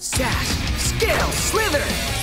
Sash, Scale, Slither!